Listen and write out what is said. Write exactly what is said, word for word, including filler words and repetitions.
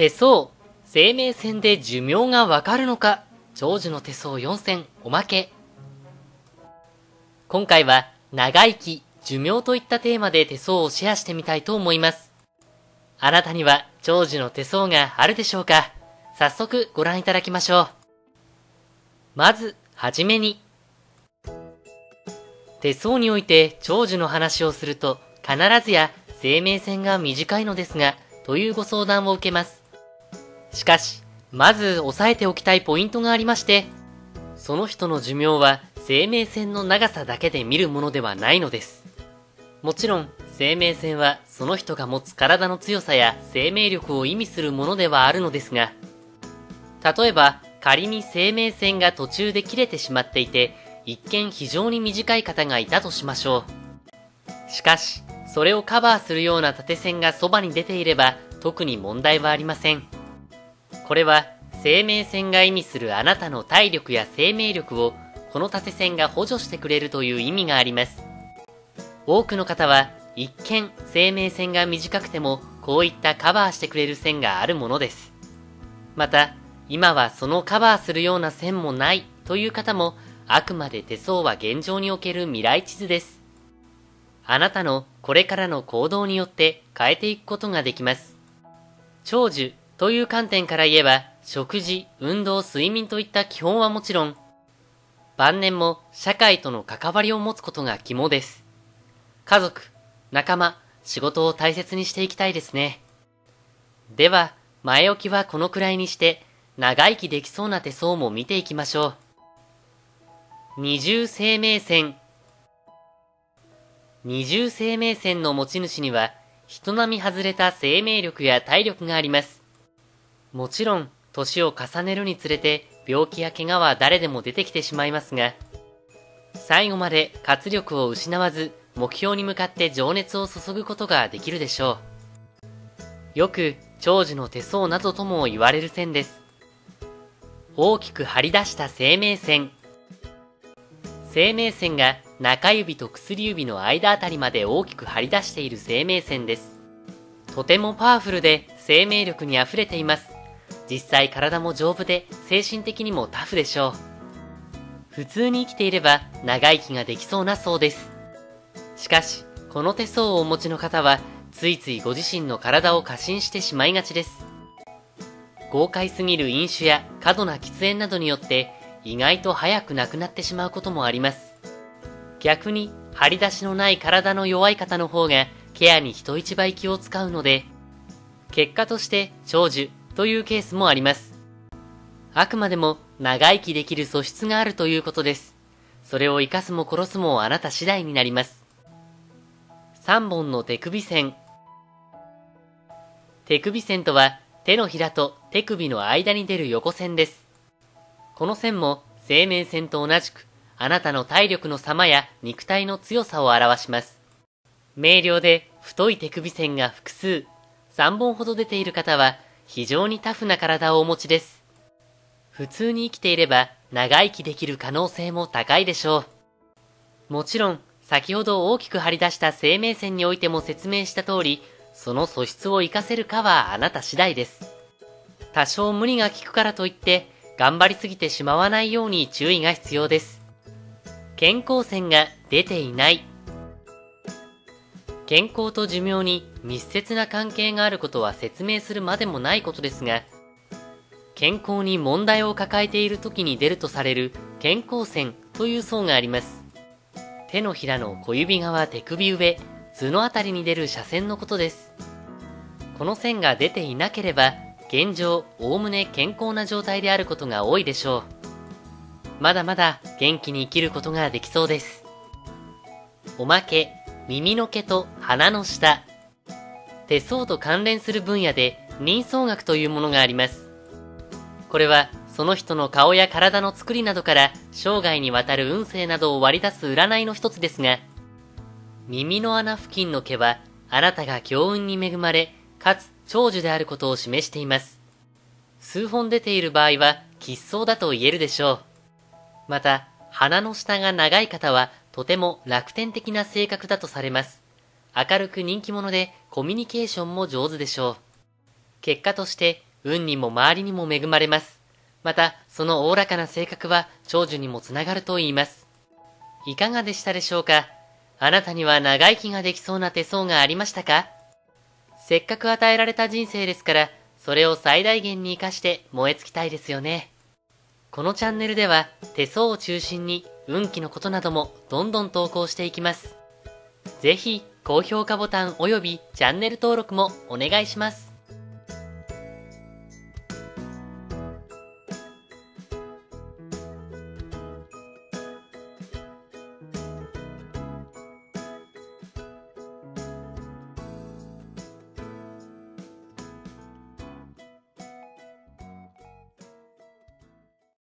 手相、生命線で寿命がわかるのか、長寿の手相よん選おまけ。今回は長生き、寿命といったテーマで手相をシェアしてみたいと思います。あなたには長寿の手相があるでしょうか？早速ご覧いただきましょう。まずはじめに、手相において長寿の話をすると必ずや生命線が短いのですがというご相談を受けます。しかし、まず押さえておきたいポイントがありまして、その人の寿命は生命線の長さだけで見るものではないのです。もちろん、生命線はその人が持つ体の強さや生命力を意味するものではあるのですが、例えば仮に生命線が途中で切れてしまっていて、一見非常に短い方がいたとしましょう。しかし、それをカバーするような縦線がそばに出ていれば特に問題はありません。これは生命線が意味するあなたの体力や生命力をこの縦線が補助してくれるという意味があります。多くの方は一見生命線が短くてもこういったカバーしてくれる線があるものです。また今はそのカバーするような線もないという方もあくまで手相は現状における未来地図です。あなたのこれからの行動によって変えていくことができます。長寿という観点から言えば、食事、運動、睡眠といった基本はもちろん、晩年も社会との関わりを持つことが肝です。家族、仲間、仕事を大切にしていきたいですね。では、前置きはこのくらいにして、長生きできそうな手相も見ていきましょう。二重生命線。二重生命線の持ち主には、人並み外れた生命力や体力があります。もちろん、年を重ねるにつれて病気や怪我は誰でも出てきてしまいますが、最後まで活力を失わず、目標に向かって情熱を注ぐことができるでしょう。よく、長寿の手相などとも言われる線です。大きく張り出した生命線。生命線が中指と薬指の間あたりまで大きく張り出している生命線です。とてもパワフルで生命力に溢れています。実際体も丈夫で精神的にもタフでしょう。普通に生きていれば長生きができそうな相です。しかし、この手相をお持ちの方はついついご自身の体を過信してしまいがちです。豪快すぎる飲酒や過度な喫煙などによって意外と早く亡くなってしまうこともあります。逆に張り出しのない体の弱い方の方がケアに人一倍気を使うので、結果として長寿というケースもあります。あくまでも長生きできる素質があるということです。それを生かすも殺すもあなた次第になります。さんぼんの手首線。手首線とは手のひらと手首の間に出る横線です。この線も生命線と同じくあなたの体力の様や肉体の強さを表します。明瞭で太い手首線が複数。さんぼんほど出ている方は非常にタフな体をお持ちです。普通に生きていれば長生きできる可能性も高いでしょう。もちろん先ほど大きく張り出した生命線においても説明した通り、その素質を活かせるかはあなた次第です。多少無理が効くからといって頑張りすぎてしまわないように注意が必要です。健康線が出ていない。健康と寿命に密接な関係があることは説明するまでもないことですが、健康に問題を抱えている時に出るとされる健康線という層があります。手のひらの小指側手首上、図のあたりに出る斜線のことです。この線が出ていなければ、現状、おおむね健康な状態であることが多いでしょう。まだまだ元気に生きることができそうです。おまけ。耳の毛と鼻の下。手相と関連する分野で人相学というものがあります。これはその人の顔や体の作りなどから生涯にわたる運勢などを割り出す占いの一つですが、耳の穴付近の毛はあなたが強運に恵まれ、かつ長寿であることを示しています。数本出ている場合は吉相だと言えるでしょう。また、鼻の下が長い方はとても楽天的な性格だとされます。明るく人気者でコミュニケーションも上手でしょう。結果として運にも周りにも恵まれます。また、そのおおらかな性格は長寿にもつながると言います。いかがでしたでしょうか？あなたには長生きができそうな手相がありましたか？せっかく与えられた人生ですから、それを最大限に活かして燃え尽きたいですよね。このチャンネルでは手相を中心に運気のことなどもどんどん投稿していきます。ぜひ高評価ボタンおよびチャンネル登録もお願いします。